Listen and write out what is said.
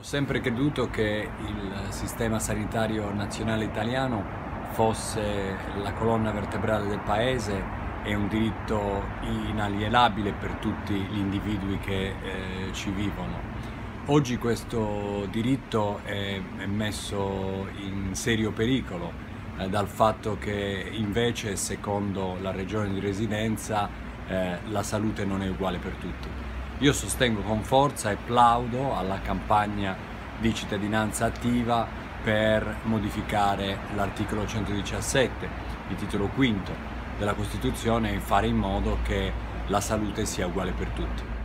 Ho sempre creduto che il sistema sanitario nazionale italiano fosse la colonna vertebrale del Paese e un diritto inalienabile per tutti gli individui che ci vivono. Oggi questo diritto è messo in serio pericolo dal fatto che invece, secondo la regione di residenza, la salute non è uguale per tutti. Io sostengo con forza e plaudo alla campagna di Cittadinanza Attiva per modificare l'articolo 117, il titolo quinto della Costituzione, e fare in modo che la salute sia uguale per tutti.